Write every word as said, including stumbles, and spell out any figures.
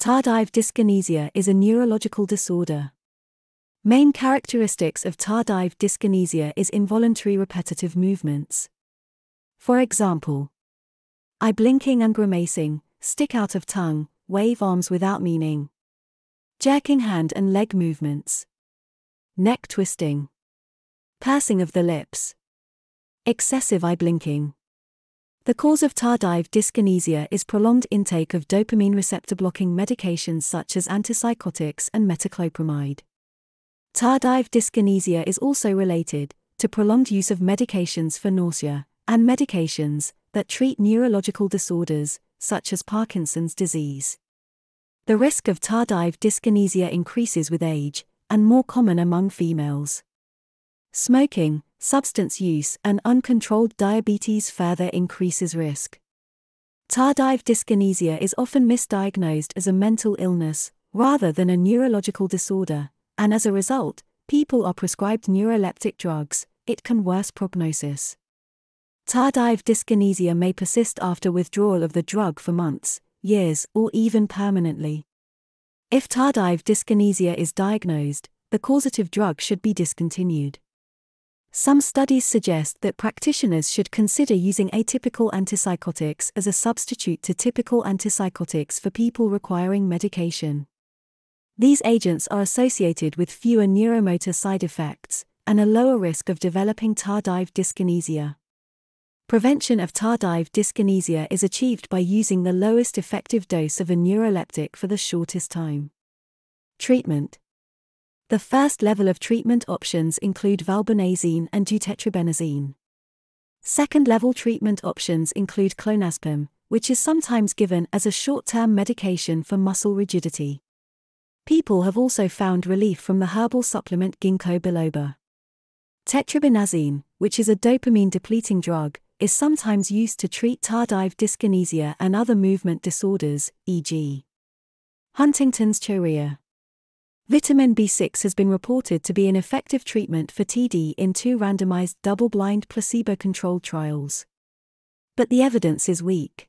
Tardive dyskinesia is a neurological disorder. Main characteristics of tardive dyskinesia is involuntary repetitive movements. For example, eye blinking and grimacing, stick out of tongue, wave arms without meaning, jerking hand and leg movements, neck twisting, pursing of the lips, excessive eye blinking. The cause of tardive dyskinesia is prolonged intake of dopamine receptor-blocking medications such as antipsychotics and metaclopramide. Tardive dyskinesia is also related to prolonged use of medications for nausea and medications that treat neurological disorders, such as Parkinson's disease. The risk of tardive dyskinesia increases with age and more common among females. Smoking, substance use and uncontrolled diabetes further increases risk. Tardive dyskinesia is often misdiagnosed as a mental illness, rather than a neurological disorder, and as a result, people are prescribed neuroleptic drugs. It can worsen prognosis. Tardive dyskinesia may persist after withdrawal of the drug for months, years, or even permanently. If tardive dyskinesia is diagnosed, the causative drug should be discontinued. Some studies suggest that practitioners should consider using atypical antipsychotics as a substitute to typical antipsychotics for people requiring medication. These agents are associated with fewer neuromotor side effects and a lower risk of developing tardive dyskinesia. Prevention of tardive dyskinesia is achieved by using the lowest effective dose of a neuroleptic for the shortest time. Treatment. The first level of treatment options include valbenazine and deutetrabenazine. Second level treatment options include clonazepam, which is sometimes given as a short-term medication for muscle rigidity. People have also found relief from the herbal supplement ginkgo biloba. Tetrabenazine, which is a dopamine-depleting drug, is sometimes used to treat tardive dyskinesia and other movement disorders, for example Huntington's chorea. Vitamin B six has been reported to be an effective treatment for T D in two randomized double-blind placebo-controlled trials. But the evidence is weak.